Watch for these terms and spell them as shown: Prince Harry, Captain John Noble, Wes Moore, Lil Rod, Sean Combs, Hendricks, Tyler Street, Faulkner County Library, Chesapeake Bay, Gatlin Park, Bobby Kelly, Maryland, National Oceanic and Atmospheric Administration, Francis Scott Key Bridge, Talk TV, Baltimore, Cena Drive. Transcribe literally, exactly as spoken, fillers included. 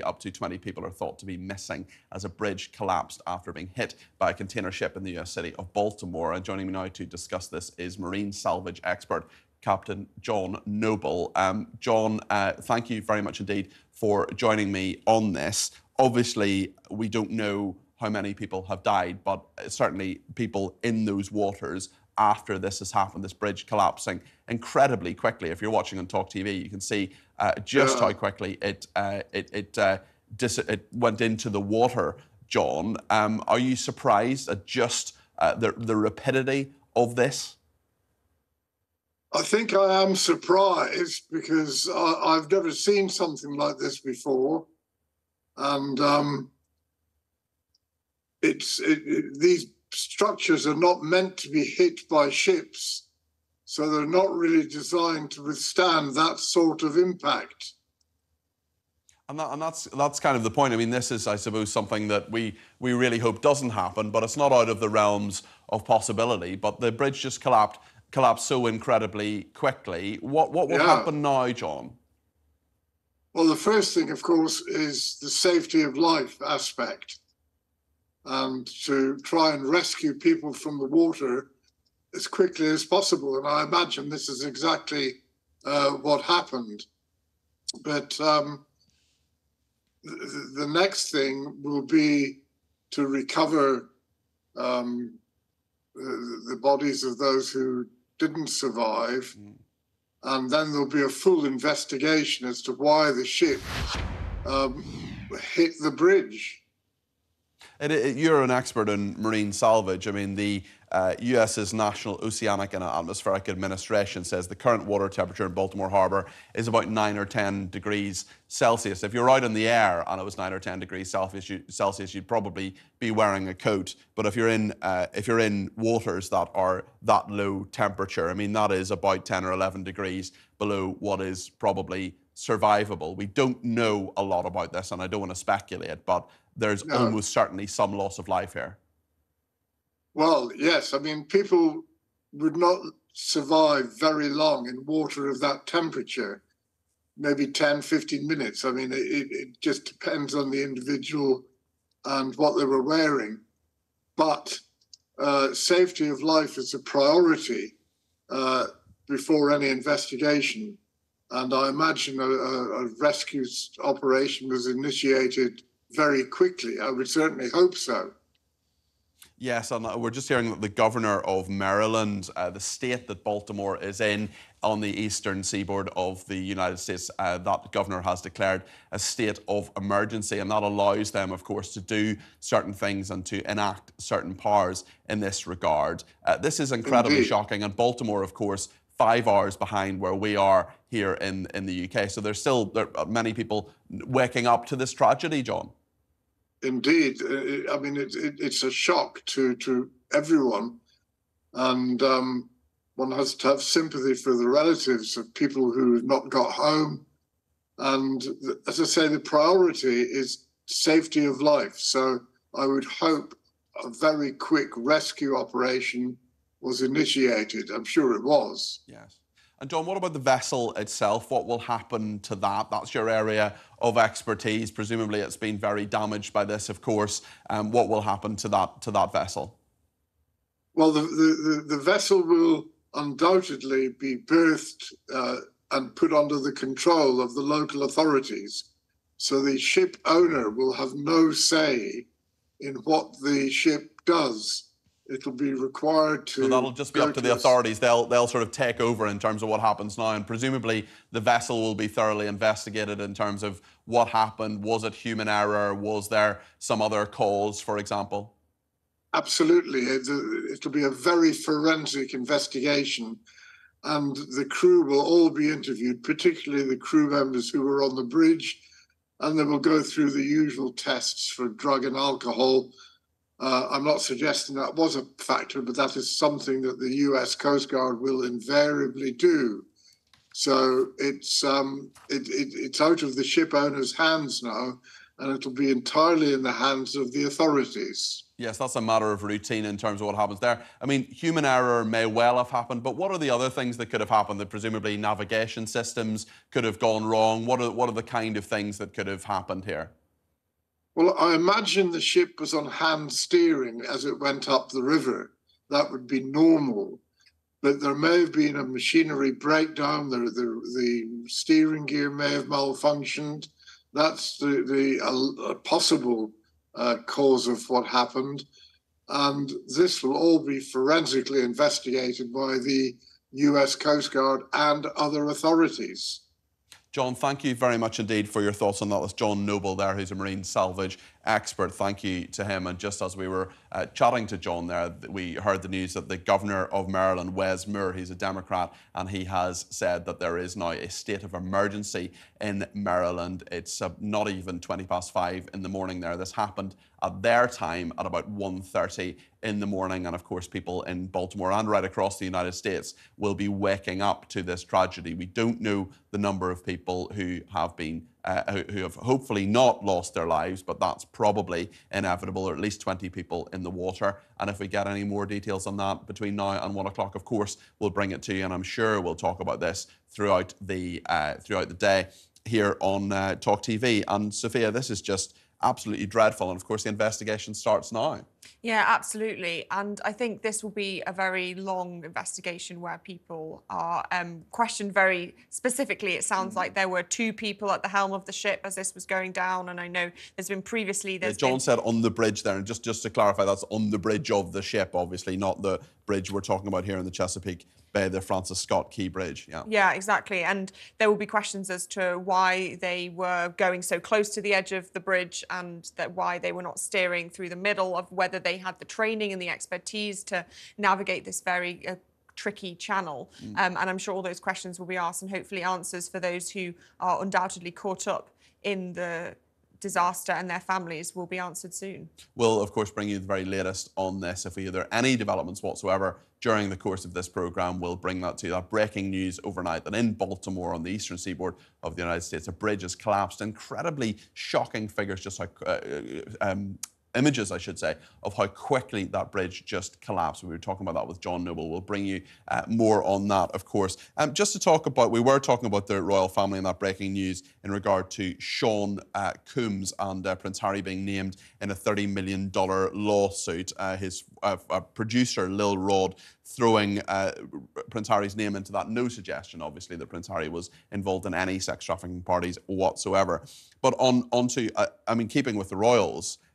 Bay, up to twenty people are thought to be missing as a bridge collapsed after being hit by a container ship in the U S city of Baltimore. And joining me now to discuss this is marine salvage expert Captain John Noble. Um, John, uh, thank you very much indeed for joining me on this. Obviously, we don't know how many people have died, but certainly people in those waters after this has happened, this bridge collapsing incredibly quickly. If you're watching on Talk T V, you can see uh, just yeah. how quickly it uh, it it, uh, dis it went into the water. John, um, are you surprised at just uh, the the rapidity of this? I think I am surprised because I, I've never seen something like this before, and um, it's it, it, these structures are not meant to be hit by ships, so they're not really designed to withstand that sort of impact. And, that, and that's that's kind of the point. I mean, this is, I suppose, something that we we really hope doesn't happen, but it's not out of the realms of possibility. But the bridge just collapsed. collapsed so incredibly quickly. What what will yeah. happen now, John? Well, the first thing, of course, is the safety of life aspect. Um, to try and rescue people from the water as quickly as possible. And I imagine this is exactly uh, what happened. But um, the, the next thing will be to recover um, the bodies of those who didn't survive, mm. and then there'll be a full investigation as to why the ship um, hit the bridge. It, it, you're an expert in marine salvage. I mean, the uh, U S's National Oceanic and Atmospheric Administration says the current water temperature in Baltimore Harbour is about nine or ten degrees Celsius. If you're out in the air and it was nine or ten degrees Celsius, you, Celsius you'd probably be wearing a coat. But if you're in uh, if you're in waters that are that low temperature, I mean, that is about ten or eleven degrees below what is probably survivable. We don't know a lot about this, and I don't want to speculate, but there's no. almost certainly some loss of life here. Well, yes. I mean, people would not survive very long in water of that temperature, maybe ten, fifteen minutes. I mean, it, it just depends on the individual and what they were wearing. But uh, safety of life is a priority uh, before any investigation. And I imagine a, a rescue operation was initiated very quickly. I would certainly hope so. Yes, and we're just hearing that the governor of Maryland, uh, the state that Baltimore is in on the eastern seaboard of the United States, uh, that governor has declared a state of emergency, and that allows them, of course, to do certain things and to enact certain powers in this regard. Uh, this is incredibly Indeed. shocking, and Baltimore, of course, five hours behind where we are here in, in the U K. So there's still there are many people waking up to this tragedy, John. Indeed. I mean, it, it, it's a shock to, to everyone. And um, one has to have sympathy for the relatives of people who have not got home. And as I say, the priority is safety of life. So I would hope a very quick rescue operation was initiated. I'm sure it was. Yes. And John, what about the vessel itself? What will happen to that? That's your area of expertise. Presumably it's been very damaged by this, of course. Um, what will happen to that to that vessel? Well, the, the, the, the vessel will undoubtedly be berthed uh, and put under the control of the local authorities. So the ship owner will have no say in what the ship does. It'll be required to... So that'll just be up to the authorities. They'll, they'll sort of take over in terms of what happens now, and presumably the vessel will be thoroughly investigated in terms of what happened. Was it human error? Was there some other cause, for example? Absolutely. It'll be a very forensic investigation, and the crew will all be interviewed, particularly the crew members who were on the bridge, and they will go through the usual tests for drug and alcohol. Uh, I'm not suggesting that was a factor, but that is something that the U S Coast Guard will invariably do. So it's um, it, it, it's out of the ship owner's hands now, and it'll be entirely in the hands of the authorities. Yes, that's a matter of routine in terms of what happens there. I mean, human error may well have happened, but what are the other things that could have happened? That presumably navigation systems could have gone wrong. What are, what are the kind of things that could have happened here? Well, I imagine the ship was on hand steering as it went up the river. That would be normal. But there may have been a machinery breakdown. The, the, the steering gear may have malfunctioned. That's the, the a, a possible Uh, cause of what happened, and this will all be forensically investigated by the U S Coast Guard and other authorities. John, thank you very much indeed for your thoughts on that. That's John Noble there, who's a marine salvage expert. Thank you to him. And just as we were uh, chatting to John there, we heard the news that the governor of Maryland, Wes Moore, he's a Democrat, and he has said that there is now a state of emergency in Maryland. It's uh, not even twenty past five in the morning there. This happened at their time at about one thirty in the morning. And of course, people in Baltimore and right across the United States will be waking up to this tragedy. We don't know the number of people who have been Uh, who have hopefully not lost their lives, but that's probably inevitable, or at least twenty people in the water. And if we get any more details on that between now and one o'clock, of course, we'll bring it to you. And I'm sure we'll talk about this throughout the uh, throughout the day here on uh, Talk T V. And Sophia, this is just absolutely dreadful. And of course, the investigation starts now. Yeah, absolutely. And I think this will be a very long investigation where people are um, questioned very specifically. It sounds mm. like there were two people at the helm of the ship as this was going down. And I know there's been previously... There's yeah, John been... said on the bridge there. And just, just to clarify, that's on the bridge of the ship, obviously, not the bridge we're talking about here in the Chesapeake Bay, the Francis Scott Key Bridge. Yeah, yeah, exactly. And there will be questions as to why they were going so close to the edge of the bridge and that why they were not steering through the middle, of whether they had the training and the expertise to navigate this very uh, tricky channel. Mm. Um, and I'm sure all those questions will be asked and hopefully answers for those who are undoubtedly caught up in the disaster and their families will be answered soon. We'll, of course, bring you the very latest on this. If there are any developments whatsoever during the course of this programme, we'll bring that to you. That breaking news overnight that in Baltimore on the eastern seaboard of the United States, a bridge has collapsed. Incredibly shocking figures, just like... Uh, um, images, I should say, of how quickly that bridge just collapsed. We were talking about that with John Noble. We'll bring you uh, more on that, of course. Um, just to talk about, we were talking about the royal family and that breaking news in regard to Sean uh, Combs and uh, Prince Harry being named in a thirty million dollar lawsuit. Uh, his uh, uh, producer, Lil Rod, throwing uh, Prince Harry's name into that. No suggestion, obviously, that Prince Harry was involved in any sex trafficking parties whatsoever. But on, on to, uh, I mean, keeping with the royals,